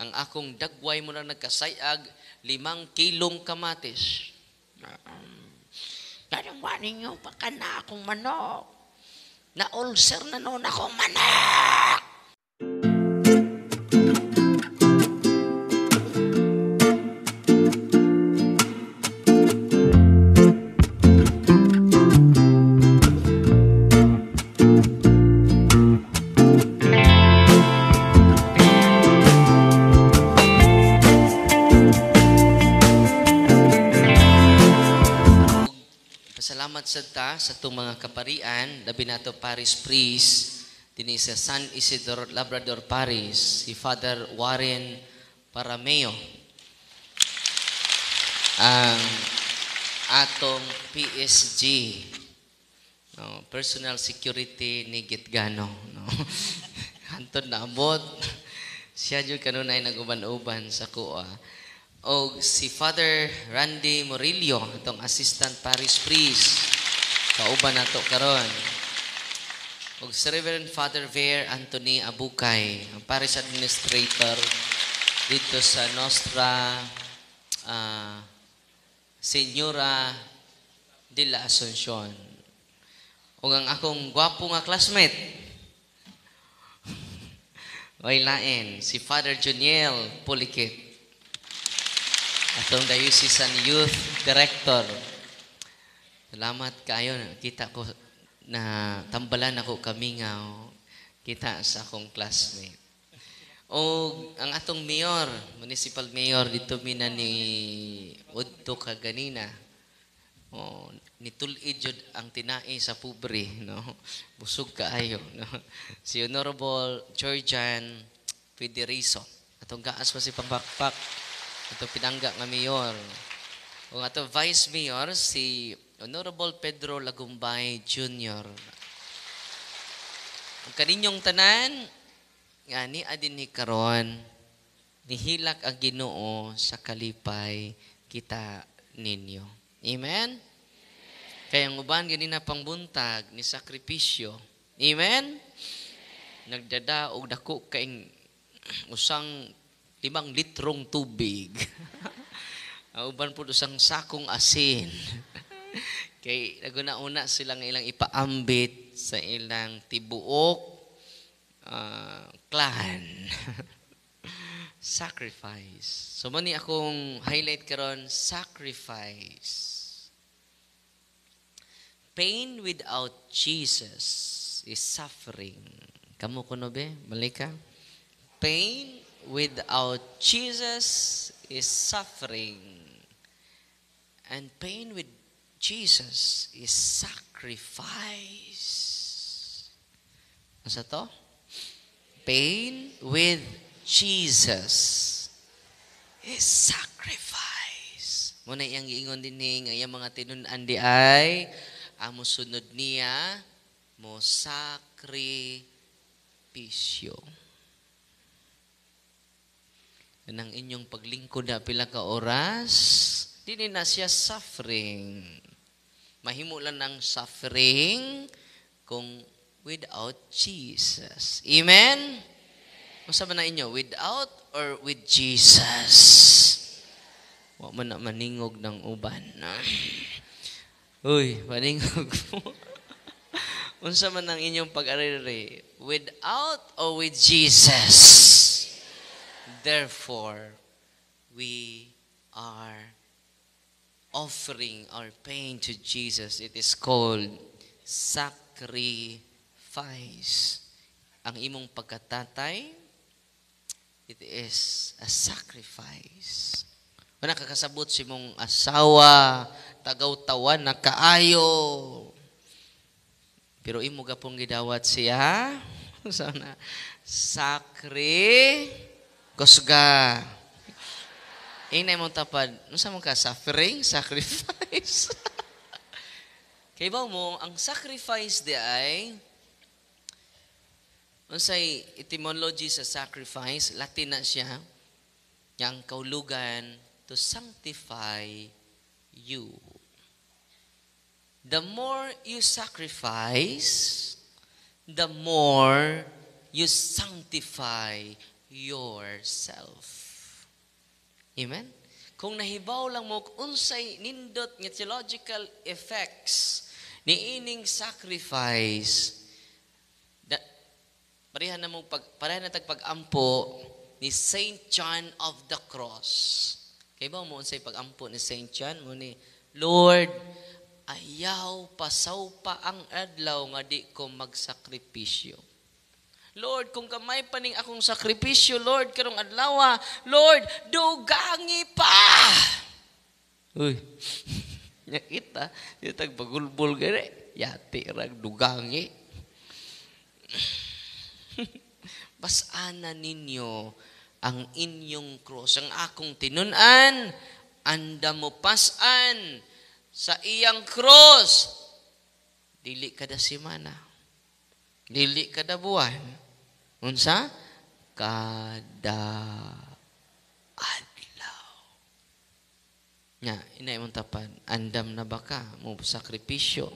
ang akong dagway mo na nagkasayag 5 kilong kamatis. Nanangwa ninyo, baka na akong manok. Na-ulcer na noon akong manok! Sa itong mga kaparian, labi na ito Paris Priest, din sa San Isidro Labrador, Paris, si Father Warren Parameo. Ang atong PSG, no, Personal Security ni Gitgano. No? Hantod na abot. Siya dyan kanunay naguban-uban sa kuwa. O si Father Randy Morillo, itong Assistant Paris Priest. Kauban na ito karon. O si Reverend Father Vere Anthony Aboukay, ang Parish Administrator dito sa Nostra Senora de la Asuncion. O ang akong gwapo nga classmate, wailain, si Father Juniel Polikit, atong Diocesan Youth Director. Salamat kayo. Kita ko na tambalan ako kami nga. Kita sa akong classmate. O ang atong mayor, municipal mayor, dito mina ni Udto kaganina. O, nitulid yun ang tinai sa pobre. No? Busog kaayo. No? Si Honorable Georgian Federico. Atong gaas pa si Pambakpak. Atong pinangga nga mayor. O atong vice mayor, si Honorable Pedro Lagumbay Jr. Ang kaninyong tanan, nga ni adin ni karon, nihilak ang Ginoo sa kalipay kita ninyo. Amen? Amen. Kaya ang uban ganina pangbuntag ni sakripisyo. Amen? Amen. Nagdada o dako kaing usang 5 litrong tubig. Uban po usang sakong asin. Kay naguna-una silang ilang ipaambit sa ilang tibuok clan. Sacrifice. So mani akong highlight karon, sacrifice. Pain without Jesus is suffering. Kamu kuno be? Malika? Pain without Jesus is suffering. And pain with Jesus is sacrifice. Ano to? Pain with Jesus is sacrifice. Muna iyang giingon din nga iyang mga tinun-an di ay amo sunod niya mo sakripisyo. Nang inyong paglingkod na pila ka oras, di na siya suffering. Mahimulan ng suffering kung without Jesus. Amen? Masama na inyo, without or with Jesus? Huwag mo na maningog ng uban. No? Uy, maningog mo. Unsa man ang inyong pag-ariri? Without or with Jesus? Therefore, we are offering our pain to Jesus, it is called sacrifice. Ang imong pagkatatay, it is a sacrifice. Wala kakasabot si mong asawa, tagaw-tawan, nakaayo. Pero imo gapong gidawat siya, sana sakri kusga. Inay mong tapad, nasa mong ka, suffering, sacrifice. Kaya ba mo, ang sacrifice di ay, unsay etymology sa sacrifice, Latin na siya, yung kaulugan, to sanctify you. The more you sacrifice, the more you sanctify yourself. Amen? Kung nahibaw lang mo unsay nindot ng theological effects ni ining sacrifice, parehan na mong tagpagampo ni Saint John of the Cross. Kaya ba mo unsay pagampo ni Saint John? Mo ni, Lord, ayaw pasaw pa ang adlaw nga di ko magsakripisyo. Lord, kung kamay pa ning akong sakripisyo, Lord, karong adlawa, Lord, dugangi pa! Uy, nakita, yung tagbagulbol gani, yati, dugangi. Basana ninyo ang inyong cross, ang akong tinunan, anda mo pasan sa iyang cross. Dili kada simana. Dili kada buwan, unsa? Kada adlaw. Nga, inay mong tapan, andam na ba ka? Mo sakripisyo.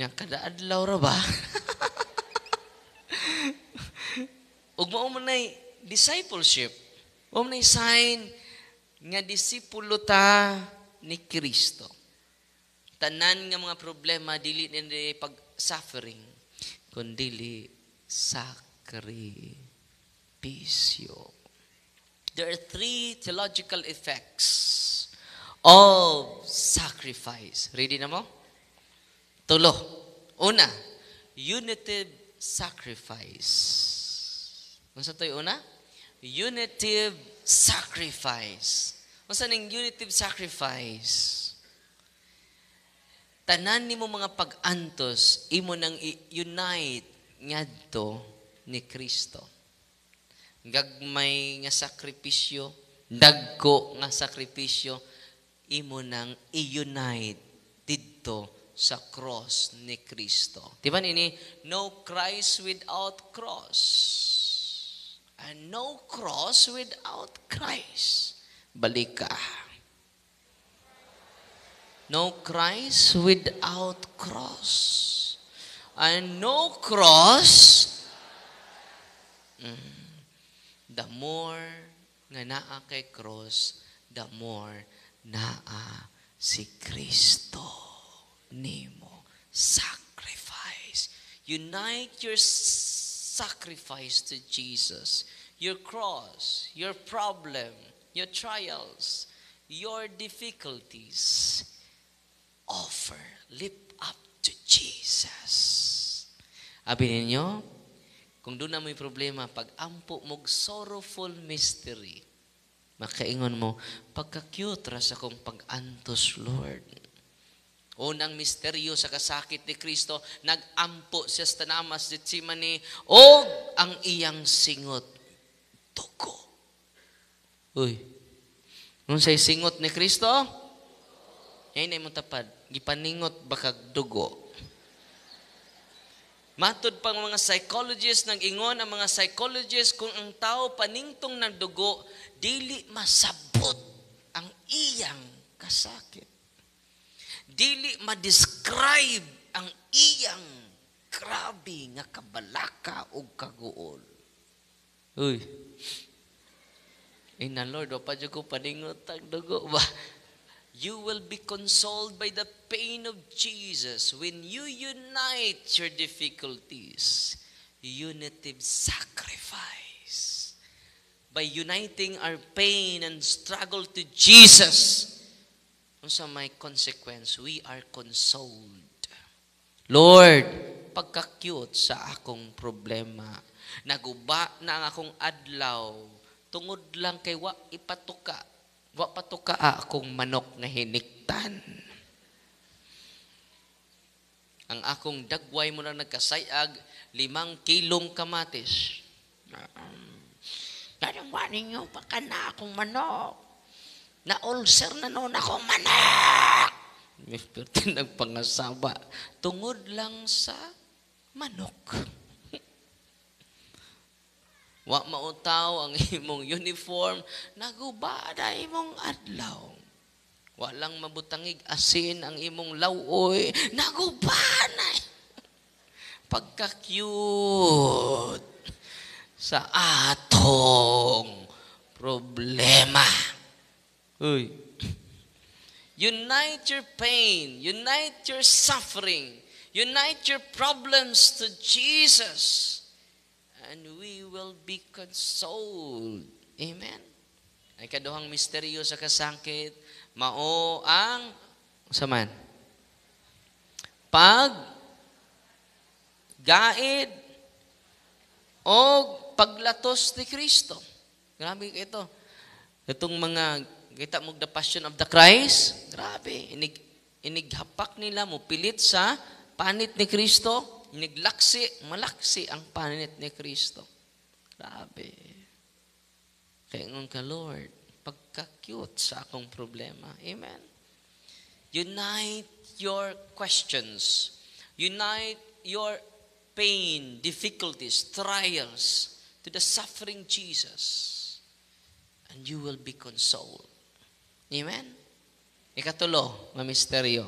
Nga, kada adlaw ra ba? Ug mao man nay discipleship. Mao man nay sign nga disipulo ta ni Kristo. Tanan nga mga problema, dili ni pag-suffering, kundili sakripisyo. There are three theological effects of sacrifice. Ready na mo? Tulo. Una, unitive sacrifice. Unsa to'y una? Unitive sacrifice. Unsa ning unitive sacrifice? Tanan nimo mga pag-antos, imo nang i-unite ngadto ni Kristo. Gagmay nga sakripisyo, dagko nga sakripisyo, imo nang i-unite didto sa cross ni Kristo. Di ba nini? No Christ without cross. And no cross without Christ. Balik ka. No Christ without cross. And no cross. The more nga naa kay cross, the more naa si Kristo nimo sacrifice. Unite your sacrifice to Jesus. Your cross, your problem, your trials, your difficulties. Offer, lift up to Jesus. Abi ninyo, kung doon na may problema, pag-ampo mong sorrowful mystery, makaingon mo, pagka-cute ras akong pag-antos, Lord. Unang misteryo sa kasakit ni Kristo, nag-ampo siya sa tanamas ni Tsimani, o ang iyang singot, tuko. Uy, nung sa'y singot ni Kristo, ngayon ay mong tapad, gipaningot baka dugo. Matod pang mga psychologists, nag-ingon ang mga psychologists, kung ang tao paningtong ng dugo, dili masabot ang iyang kasakit. Dili ma-describe ang iyang grabe nga kabalaka o kaguol. Uy, ay na Lord, wapad yung ko paningot ang dugo ba? You will be consoled by the pain of Jesus when you unite your difficulties. Unitive sacrifice. By uniting our pain and struggle to Jesus, unsa may consequence, we are consoled. Lord, pagka-cute sa akong problema, naguba na ang akong adlaw, tungod lang kay wa ipatuka. Wa patuka akong manok nga hiniktan. Ang akong dagway mo na nagkasayag, 5 kilong kamatis. Nanangwa ninyo, baka na akong manok. Na-ulcer na noon akong manok. Mifpertin ang pangasaba. Tungod lang sa manok. Wa mautaw ang imong uniform, naguba na imong adlaw. Walang mabutangig asin ang imong lawoy, naguba na. Pagka-cute, sa atong problema. Uy. Unite your pain, unite your suffering, unite your problems to Jesus, and we will be consoled. Amen? Ay kaduhang misteryo sa kasangkit, mao ang saman. Pag gaid o paglatos ni Kristo. Grabe ito. Itong mga, kita mo the passion of the Christ, grabe, inighapak nila, mupilit sa panit ni Kristo, iniglaksi, malaksi ang panit ni Kristo. Grabe. Kaya ngon ka, Lord, pagka-cute sa akong problema. Amen. Unite your questions. Unite your pain, difficulties, trials, to the suffering Jesus, and you will be consoled. Amen? Ikatulo, mamisteryo.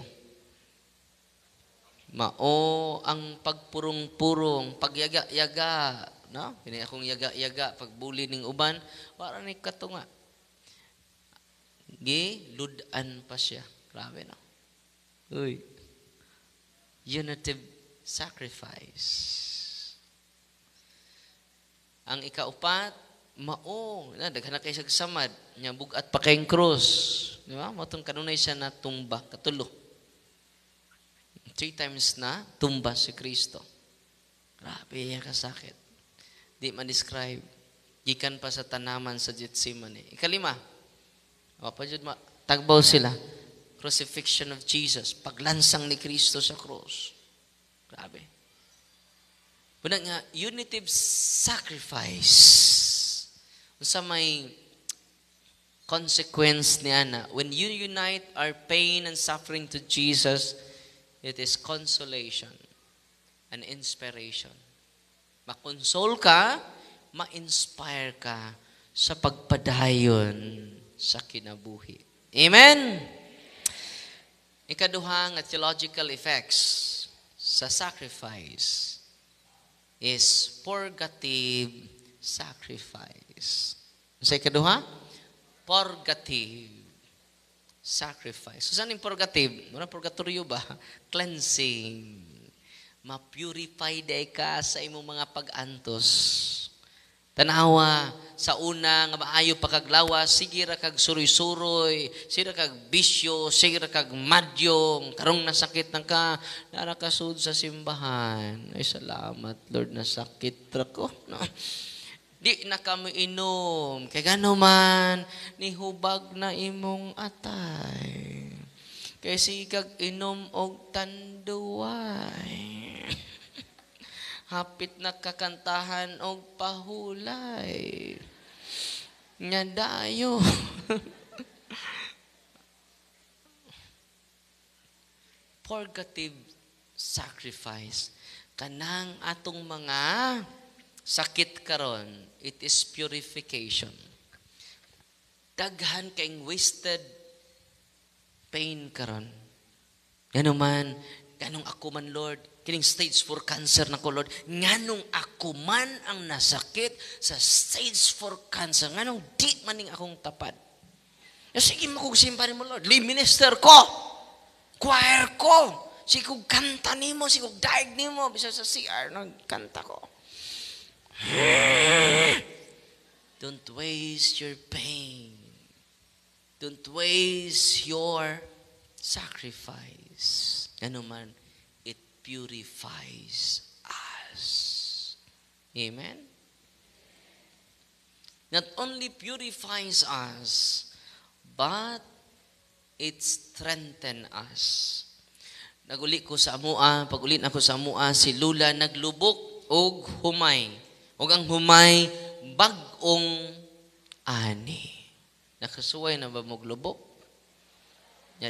Mao ang pagpurong-purong, pagyaga-yaga, no? Pinaya kong yaga-yaga, pagbuli ng uban, para ni katunga. Giludan pa siya. Grabe, no? Uy. Unitive sacrifice. Ang ikaupat, mao na daghan kay sag samad nya bugat pa kay cross, di ba? Matong kanunay siya na tumba katulo. 3 times na tumba si Kristo. Grabe ya kasakit. Di man describe. Gikan pa sa tanaman sa Gethsemane. Ikalima. Wa pa jud tagbaw sila. Crucifixion of Jesus, paglansang ni Kristo sa cross. Grabe. Muna nga, unitive sacrifice. Sa may consequence ni Ana, when you unite our pain and suffering to Jesus, it is consolation and inspiration. Makonsol ka, ma-inspire ka sa pagpadayon sa kinabuhi. Amen? Ikaduhang theological effects sa sacrifice is purgative sacrifice. Sa ikaduha? Purgative sacrifice. So, saan yung purgative? Muna purgatorio ba? Cleansing. Ma-purify day ka sa imong mga pag-antos. Tanawa, sa una, nga maayo pa kaglawa, sige ra kag suroy-suroy, sige ra kag bisyo, sige ra kag madyong, karong nasakit na ka, narakasud sa simbahan. Ay, salamat, Lord, nasakit ra ko. No? Di na kami inom, kaya gano man, nihubag na imong atay. Kaya sigag inom og tanduway. Hapit na kakantahan og pahulay. Nya dayo. Purgative sacrifice. Kanang atong mga sakit karon, it is purification. Daghan kayong wasted pain karon. Ano man, ganong ako man, Lord, kining stage 4 cancer na ko, Lord. Nganong ako man ang nasakit sa stage 4 cancer. Nganong di maning akong tapad. Sige mo kong simpanin mo, Lord. Lead minister ko. Choir ko. Sige kong kanta ni mo. Sige kong daig ni mo. Bisa sa CR nagkanta ko. Don't waste your pain. Don't waste your sacrifice. Ano man, purifies us. Amen? Not only purifies us, but it strengthens us. Naguli ko sa amua, pagulit ako sa amua, si Lula naglubok og humay. Og ang humay, bagong ani. Nakasuway na ba maglubok?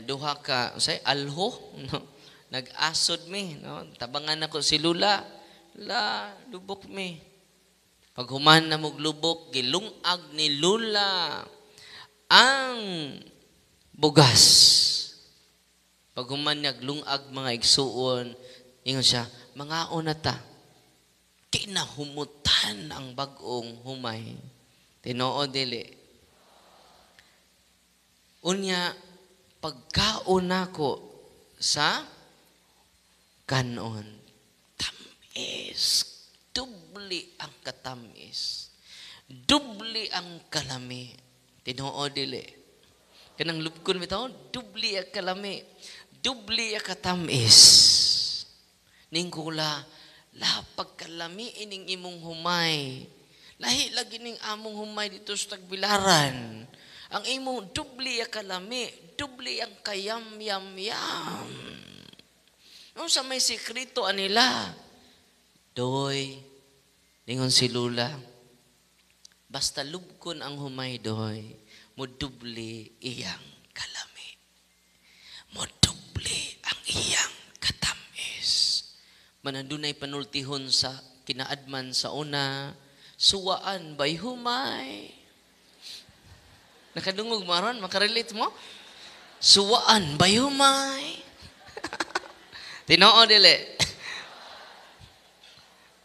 Duha ka, say, alho? No? Nag-asod mi, no? Tabangan ako si Lula. La, lubok mi. Pag human na maglubok, gilungag ni Lula ang bugas. Pag human naglungag mga igsuon, ingon siya, mga unata, kinahumutan Kan ang bagong humay, tinoo dili. Unya, pagkaon ako sa kanon, tamis, dubli ang katamis, dubli ang kalami, tinoo dili. Kanang lubkon bitaw, dubli ang kalami, dubli ang katamis. Ningkula, la pagkalami ining imong humay. Lahi lagi ning among humay dito sa tagbilaran. Ang imong dubli ang kalami, dubli ang kayam-yam-yam. Noong sa may sikrito anila, doy, ningon si Lula, basta lubkon ang humay doy, mudubli iyang kalami. Mudubli ang iyang katam. Manandunay panultihon sa kinaadman sa una, suwaan ba'y humay? Nakadungog maron, makarelate mo? Suwaan ba'y humay? Tinoo dili.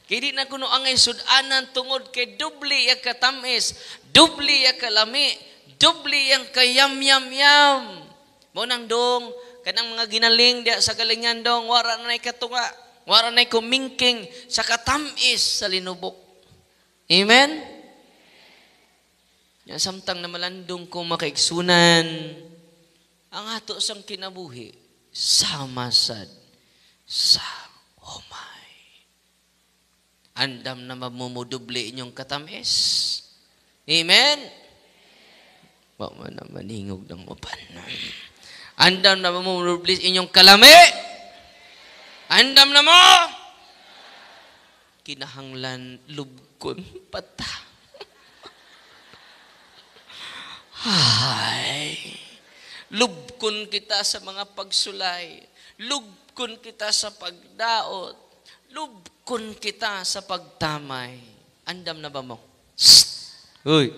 Kaya di na kuno angay sudanan tungod kay dubli ya katamis, dubli ya kalami, dubli yang kayam-yam-yam. Monang dong, kanang mga ginaling dia sa galingan dong, wara na nay katunga. Wala na'y kumingking sa katamis sa linubok. Amen? Yan, samtang na malandong kung makaigsunan, ang ato sang kinabuhi, samasad sa humay. Andam na mamumudubli inyong katamis. Amen? Huwag mo na maningog ng upan. Andam na mamumudubli inyong kalami. Andam na mo! Kinahanglan lubkon pata. Ay! Lubkon kita sa mga pagsulay. Lubkon kita sa pagdaot. Lubkon kita sa pagtamay. Andam na ba mo? Uy!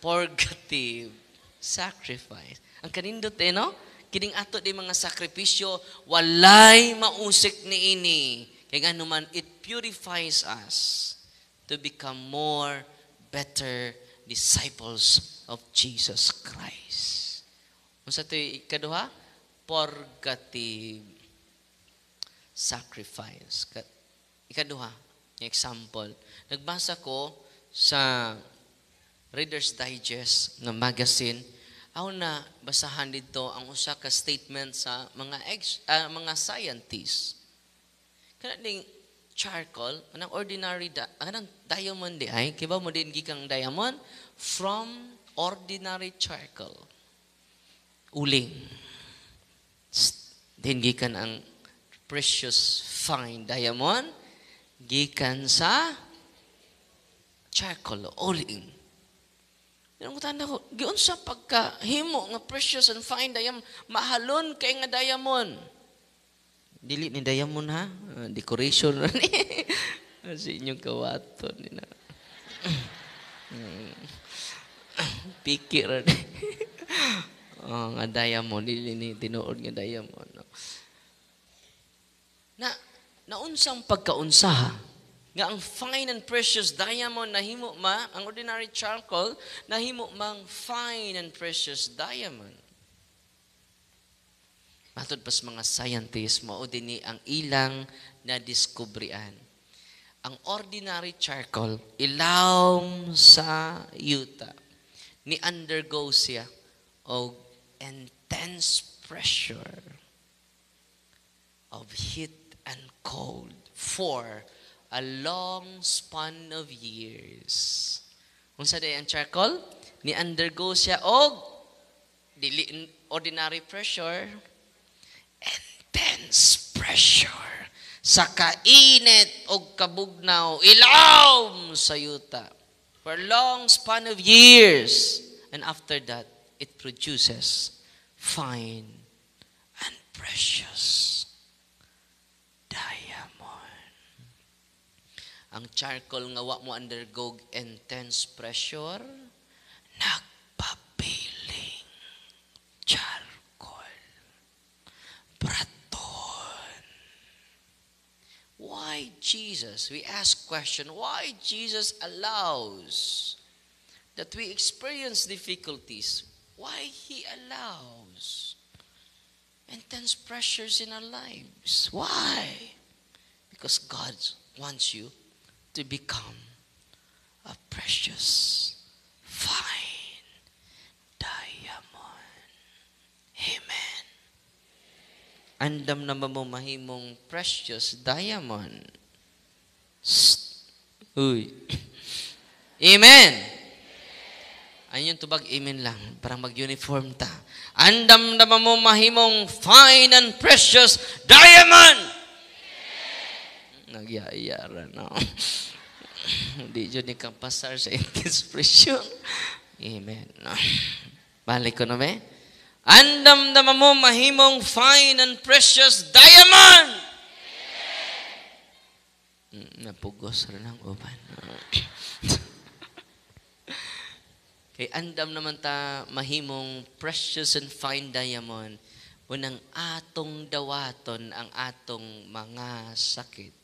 Purgative sacrifice. Ang kanindot eh, no? Kining ato di mga sakripisyo, walay mausik ni ini. Kaya nga naman, it purifies us to become more, better disciples of Jesus Christ. Masa ito ikaduha? Purgative sacrifice. Ikaduha, example. Nagbasa ko sa Reader's Digest ng magazine. Ako na basahan dito ang Osaka Statement sa mga scientists. Kanang charcoal, kanang ordinary, kanang diamond di ay, kiba mo din gikang diamond from ordinary charcoal. Uling. Din gikan ang precious fine diamond, gikan sa charcoal, uling. Nangutan ako, giyon sa pagkahimo nga precious and fine diamond, mahalon kay nga diamond. Dili ni diamond ha, decoration ra ni. Sa inyong kawaton ni na. Pikir ra ni. Oh, nga diamond, dili ni tinuod nga diamond. No? Naunsang pagkaunsaha. Nga ang fine and precious diamond na himo ma, ang ordinary charcoal, na himo mang fine and precious diamond. Matod pas mga scientists, mao dinhi ang ilang nadiskubrian. Ang ordinary charcoal, ilawom sa yuta, ni undergo siya og intense pressure of heat and cold for a long span of years. Kung sa day ang charcoal, ni undergo siya og dili ordinary pressure, intense pressure, sa kainit og kabugnaw, ilawom sa yuta, for a long span of years. And after that, it produces fine and precious diamond. Ang charcoal nga wa mo undergo intense pressure, nagpapiling charcoal. Braton. Wa why Jesus, we ask question, why Jesus allows that we experience difficulties, why He allows intense pressures in our lives. Why? Because God wants you to become a precious, fine diamond. Amen. Andam na mamamahimong precious diamond. Uy. Amen. Ayun, tubag, amen lang. Parang mag-uniform ta. Andam na mo mahimong fine and precious diamond! Amen. Nagyayara na. Hindi yun ikapasar sa expression. Amen. No. Balik ko na may. Andam na mo mahimong fine and precious diamond! Amen. Napugos rin ang uban. Kay andam naman ta mahimong precious and fine diamond unang atong dawaton ang atong mga sakit.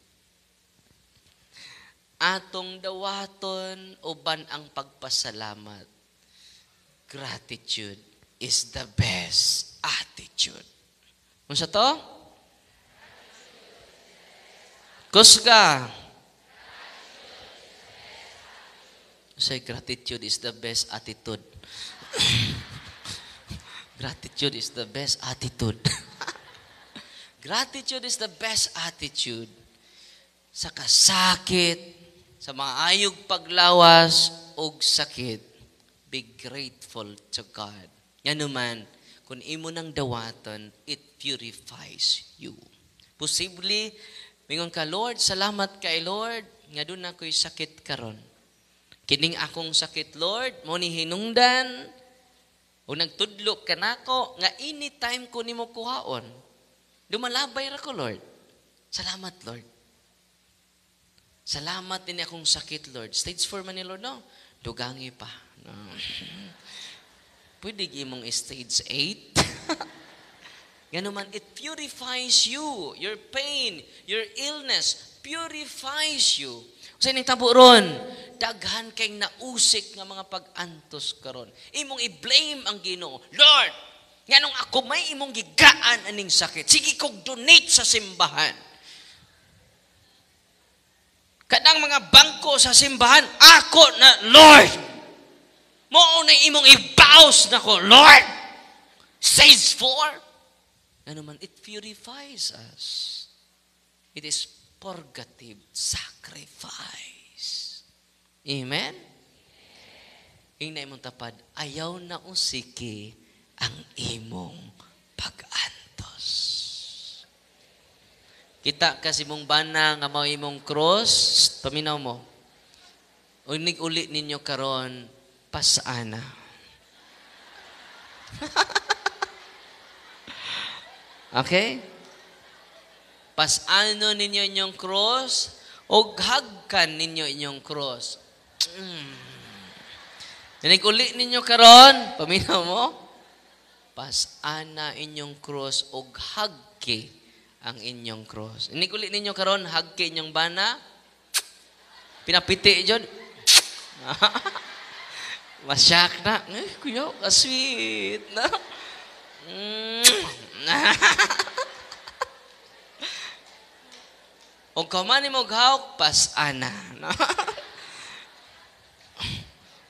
Atong dawaton uban ang pagpasalamat. Gratitude is the best attitude. Unsa to? Kusga. Say, gratitude is the best attitude. Gratitude is the best attitude. Gratitude is the best attitude. Sa kasakit, sa maayog paglawas, og sakit, be grateful to God. Yan naman, kung imo nang dawaton, it purifies you. Possibly, mingon ka, Lord, salamat kay Lord, nga doon ako'y sakit karon. Kining akong sakit, Lord, mo ni hinungdan, o nagtudlo ka na ako, nga anytime ko ni mo kuhaon, dumalabay ra ko, Lord. Salamat, Lord. Salamat din akong sakit, Lord. Stage 4 man ni Lord, no? Dugangi pa. No. Pwede imong stage 8. Ganuman, it purifies you. Your pain, your illness purifies you. Sa inyong tabo ron, daghan kayong nausik ng mga pag-antos karon. Imong i-blame ang Ginoo. Lord, nganong ako may imong gigaan aning sakit. Sige kong donate sa simbahan. Kanang mga bangko sa simbahan, ako na, Lord. Mounay imong ibaos na ko, Lord. Says for. Ano man, it purifies us. It is purgative sacrifice. Amen? Hingna imong tapad, ayaw na usiki ang imong pag-antos. Kita kasi mong bana nga mao imong cross, paminaw mo. Unig uli ninyo karon pasana. Okay? Pasano ninyo inyong cross o hagkan ninyo inyong cross. Naguli ninyo karon, paminaw mo, pasana inyong cross o hagki ang inyong cross. Naguli ninyo karon, hagki inyong bana, pinapiti dyan. Masyak na. Eh, kuya, sweet na. O kamani mo gawak, pasana.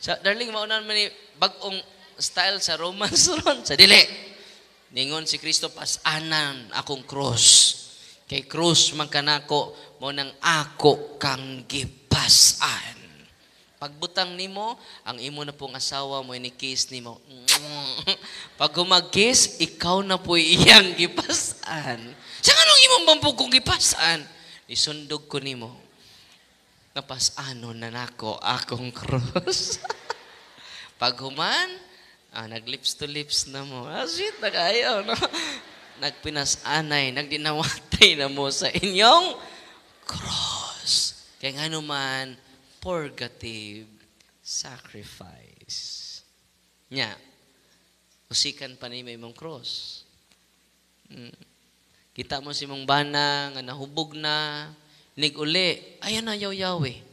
So, darling, maunan man ni bagong style sa romance ron. Sa dili. Ningon si Kristo, pasanan akong cross. Kay cross man kanako, maunang ako kang gipasan. Pagbutang nimo, ang imo na pong asawa mo, ini-kiss nimo. Pag humag-kiss, ikaw na po iyang gipasan. Sa anong imong bampog kong gipasan? Isundog ko nimo. Napasano na nako akong cross. Pag human, nag-lips to lips na mo. Shit, nakayaw, no? Nagpinasanay, nagdinawatay na mo sa inyong cross. Kaya nga naman, purgative sacrifice. Nya, usikan pa ni may mong cross. Kita mo si mong bana nga nahubog na, Niguli, ayan na yaw-yawi.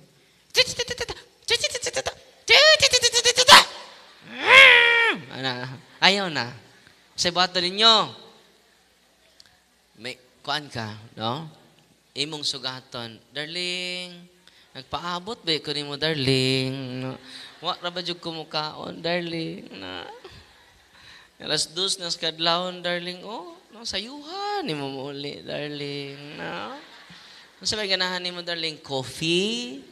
Ayaw na. Sa bato ninyo, may kuan ka, no? Imong sugaton, darling, nagpaabot ba ko mo, darling? Wa rabadyog kumukaon, darling. Na. Alas dos, nas kadlawon, darling. Oh, no, sayuhan, imo mo uli, darling. No? Masa may ganahan mo, darling? Coffee,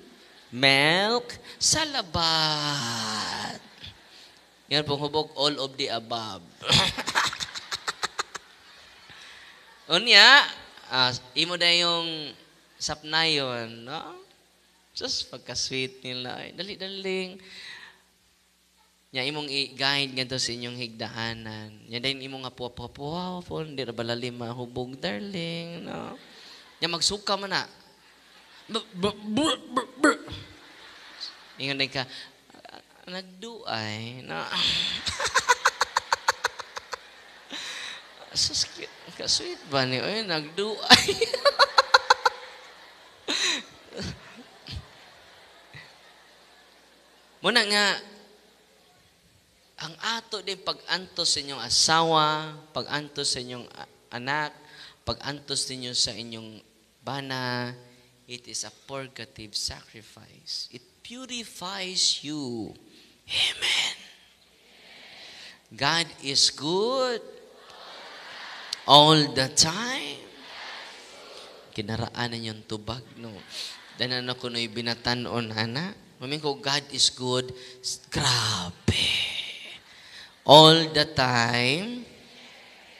milk, salabat. Yan pong hubog, all of the above. Unya, imo na yung sapnayon, no? Just pagka-sweet nila. Ay, dali, daling. Yan, imong i-guide ganito sa inyong higdahanan. Yan din, imong nga puwa-puwa-puwa po. Hindi na bala lima hubog, darling. No? Yan, magsuka mo na. Ingon din ka, nagduay. No? Sus, ka-sweet ba niyo? Ay, nagduay. Muna nga, ang ato din pag-antos sa inyong asawa, pag-antos sa inyong anak, pag-antos ninyo sa inyong bana, it is a purgative sacrifice. It purifies you. Amen. God is good all the time. Kinaraan ninyong tubag, no? Danan ako no'y binatanon, anak. Maming ko, God is good. Grabe. All the time.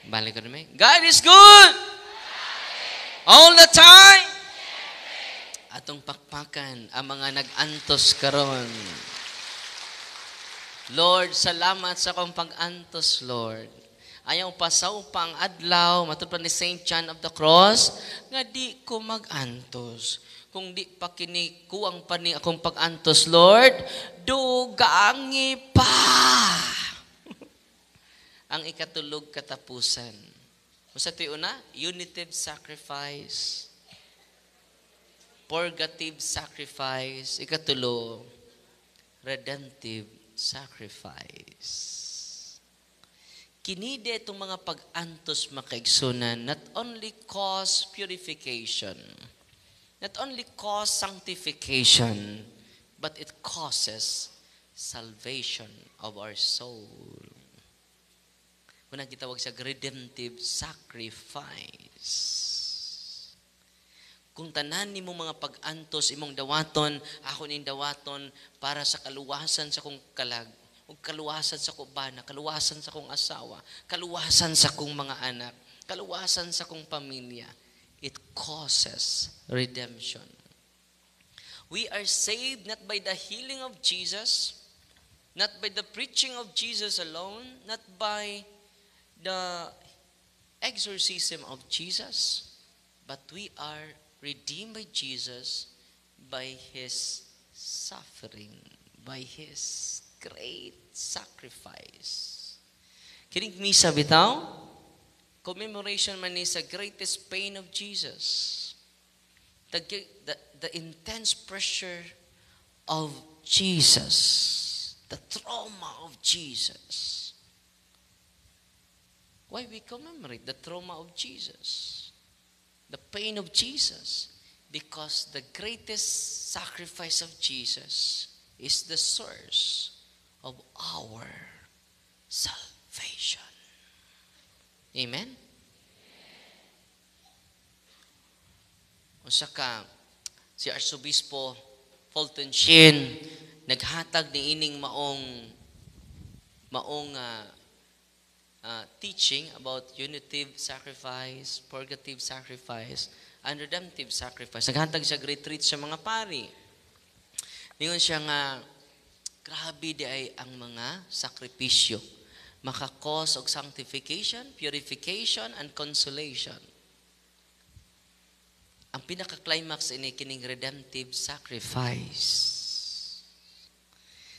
Balik ko naman. God is good. All the time. Atong pakpakan ang mga nag-antos karon. Lord, salamat sa kong pag-antos, Lord. Ayaw pasaw pang adlaw, matupad ni Saint John of the Cross, nga di ko mag-antos. Kung di pa kinikuang pani akong pag-antos, Lord, dugangi pa. Ang ikatulog katapusan. Sa ito una, unitive sacrifice, purgative sacrifice, ikatulog, redemptive sacrifice. Kinide itong mga pag-antos makaigsunan, not only cause purification, not only cause sanctification, but it causes salvation of our soul. Kung nagtitawag siya, redemptive sacrifice. Kung tanan ni mong mga pag-antos, imong dawaton, ako ning dawaton, para sa kaluwasan sa kong kalag, o kaluwasan sa kong bana, kaluwasan sa kong asawa, kaluwasan sa kong mga anak, kaluwasan sa kong pamilya, it causes redemption. We are saved not by the healing of Jesus, not by the preaching of Jesus alone, not by the exorcism of Jesus, but we are redeemed by Jesus, by His suffering, by His great sacrifice. Kining misa bitaw, commemoration man is the greatest pain of Jesus. The intense pressure of Jesus. The trauma of Jesus. Why we commemorate the trauma of Jesus? The pain of Jesus? Because the greatest sacrifice of Jesus is the source of our salvation. Amen? Osaka, si Archbishop Fulton Sheen naghatag ni ining maong teaching about unitive sacrifice, purgative sacrifice, and redemptive sacrifice. Naghatag siya retreat sa mga pari. Ningon siya nga, grabe di ay ang mga sakripisyo. Makakos og sanctification, purification, and consolation. Ang pinaka-climax ini kining redemptive sacrifice.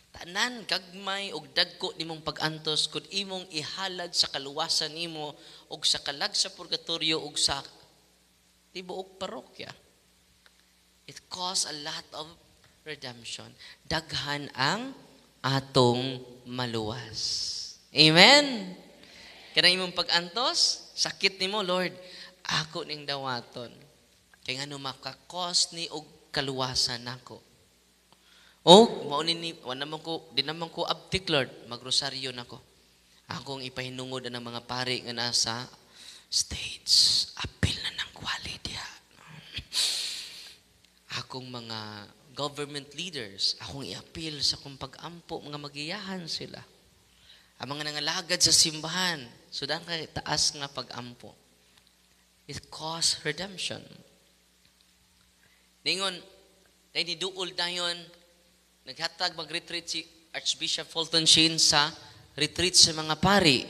Tanan gagmay og dagko nimong pag-antos kud imong ihalad sa kaluwasan nimo og sa kalag sa purgatorio og sa tibuok parokya. It caused a lot of redemption. Daghan ang atong maluwas. Amen? Kaya imong pag-antos, sakit ni mo, Lord, ako ning dawaton. Kaya nga makakos ni og kaluwasan ako. O, maunin ni, di naman ko abtik, Lord, magrosaryo na ko. Akong ipahinungod ng mga pari nga nasa states. Apil na ng kwalidya. Akong mga government leaders, akong iapil sa kung pag-ampo, mga magiyahan sila. Ang mga nangalagad sa simbahan, sudan kay taas nga pag-ampo. It caused redemption. Ningon, na iniduol na yun, naghatag mag-retreat si Archbishop Fulton Sheen sa retreat sa mga pari.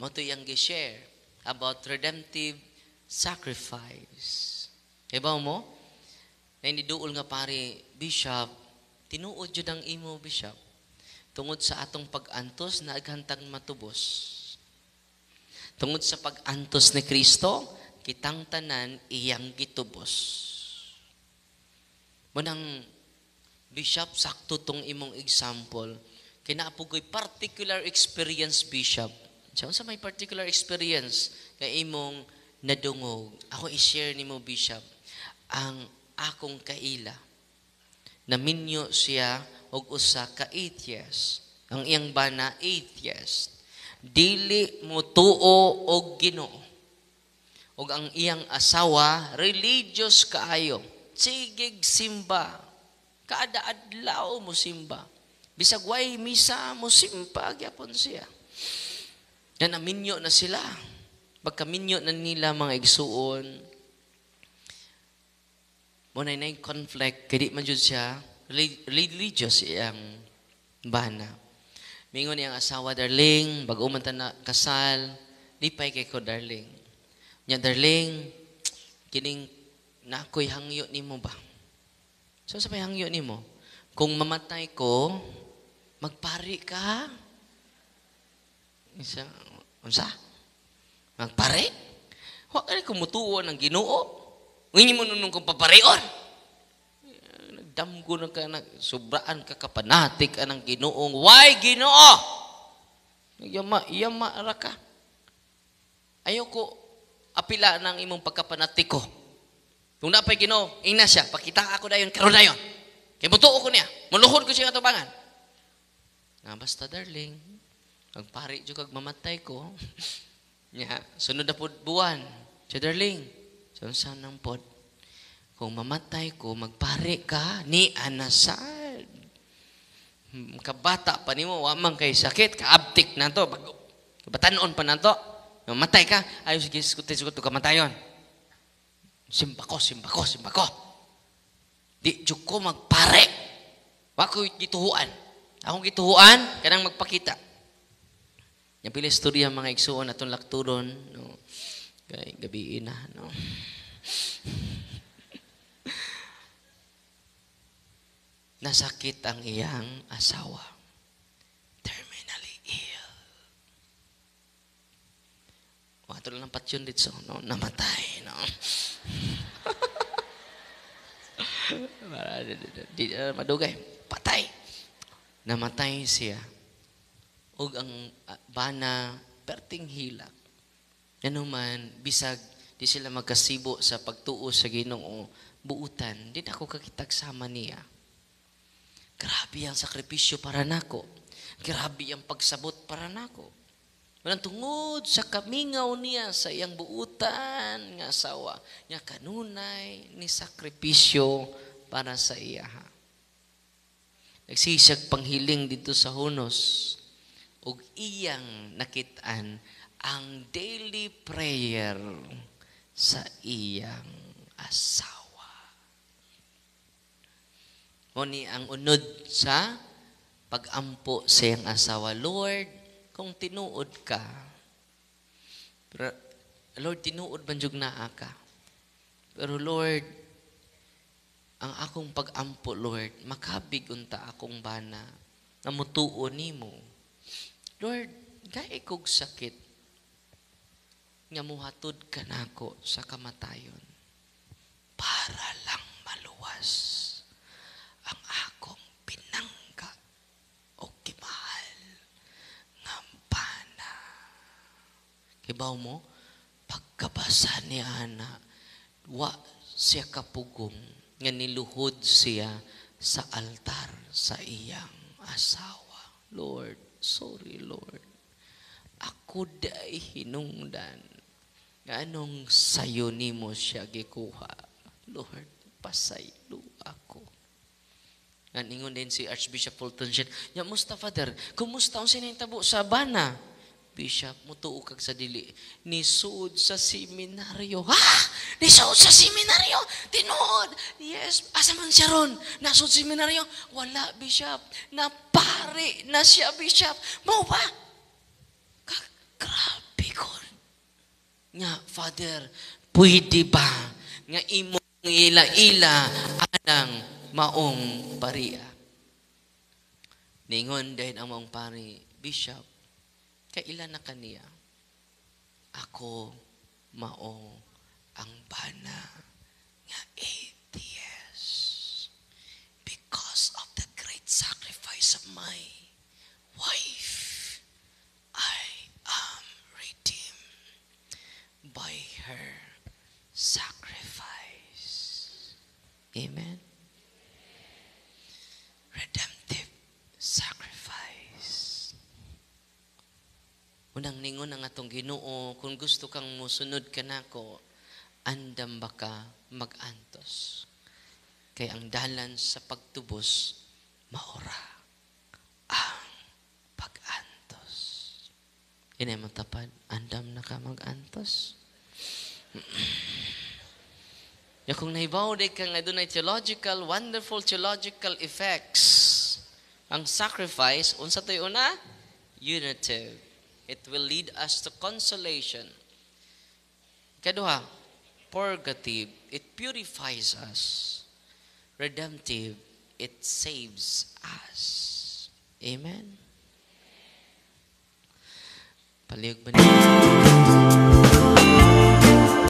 Mo to yang gi-share about redemptive sacrifice. Iba mo? Na iniduol nga pari, Bishop, tinuod yun ang imo, Bishop. Tungod sa atong pag-antos na aghantag matubos. Tungod sa pag-antos ni Kristo, kitang tanan iyang gitubos. Munang Bishop, sakto tong imong example. Kinaapugoy particular experience, Bishop. Diyan sa may particular experience na imong nadungog, ako i-share ni mo, Bishop, ang akong kaila. Naminyo siya og usa ka atheist. Ang iyang bana, atheist. Dili mo tuo og Ginoo. Og ang iyang asawa, religious kaayo. Sigig simba. Kada adlaw mo simba. Bisag way misa mo simba gyapon siya. Nanaminyo na sila. Pagkaminyo na nila mga igsuon. Munay na yung conflict. Kaya di man dyan siya religious iyang bana. Mingon niyang asawa, darling, bago man ta na kasal, lipay kay ko, darling. Niya, darling, kining nakoy hangyo ni mo ba? So, sabay hangyo ni mo? Kung mamatay ko, magpari ka? Isa, unsa? Magpari? Huwag ka rin kumutuo ng Ginoo. Ngayon mo nunong kong paparion. Nagdamgo na ka, sobraan ka kapanatik ka ng Ginoong. Why, Ginoo? Yama ara ka. Ayoko apila ng imong pagkapanatik ko. Kung napay Ginoo, ingna siya, pakita ako dayon, karoon dayon. Kaya butuo ko niya. Maluhod ko siya katubangan. Na basta, darling. Pagpari d'yo kag mamatay ko. Yeah. Sunod na po buwan. So, darling, saan nang pod? Kung mamatay ko, magpari ka ni Anasad. Kabata pa ni mo, wamang kay sakit. Kaabtik na to. Kabatanon pa na to. Mamatay ka. Ayos, sikot to kamatayon. Simba ko. Di d'yo ko magpare. Wako'y gituhuan. Akong gituhuan, kanang magpakita. Yung pili istorya mga igsuon atong lakturon, no? Kay gabi na, no? Nasakit ang iyang asawa. Terminally ill. Wato lang patyon dito, no? Namatay, no? Madugay, patay. Namatay siya. Og ang bana, perting hilak. Ano man, bisag, di sila magkasibo sa pagtuo sa Ginoo, buutan, di na ako kakitagsama niya. Grabe ang sakripisyo para nako. Grabe ang pagsabot para nako. Walang tungod sa kamingaw niya sa iyang buutan nga asawa. Nga kanunay ni sakripisyo para sa iya. Nagsisag panghiling dito sa Hunos. Og iyang nakitaan ang daily prayer sa iyang asawa. Oni ang unod sa pagampo sa iyang asawa. Lord, kung tinuod ka, pero, Lord, tinuod banjog naa ka. Pero Lord, ang akong pag-ampo, Lord, makabig unta akong bana na mutuo ni mo. Lord, gaikog sakit nga muhatod ka nako sa kamatayon para lang maluwas. Diyos ang akong pinangga o kimahal ngampana. Kibaw mo, pagkabasa ni Ana, wa siya kapugong nga niluhod siya sa altar sa iyang asawa. Lord, sorry Lord, ako da'y hinungdan. Anong sayo ni mo siya gikuha? Lord, pasaylo ako. Aningon din si Archbishop Fulton Sheen, ya musta Father, kumusta ang sinintabo sa Habana? Bishop, mutuo kag sa dili. Nisud sa seminaryo. Ha? Nisud sa seminaryo? Tinood? Yes. Asa man siya ron? Nasud seminaryo? Wala, Bishop. Napari na siya, Bishop. Mau ba? Grabe ko. Nga, Father, pwede ba nga imong ila-ila anang maong pariya? Ningon dahil ang maong pari, Bishop, kailan na kaniya? Ako maong ang bana nga atheist because of the great sacrifice of my wife. I am by her sacrifice. Amen? Redemptive sacrifice. Unang ningon ang atong Ginoo, kung gusto kang musunod ka nako, andam baka magantos. Kay ang dalan sa pagtubos, maura ang pagantos. Inay matapad, andam na ka magantos. Ya kung naibaw de kang adunay theological, wonderful theological effects. Ang sacrifice, unsa to'y una? Unitive. It will lead us to consolation. Kaduha, purgative. It purifies us. Redemptive. It saves us. Amen? Palihog ba niyo?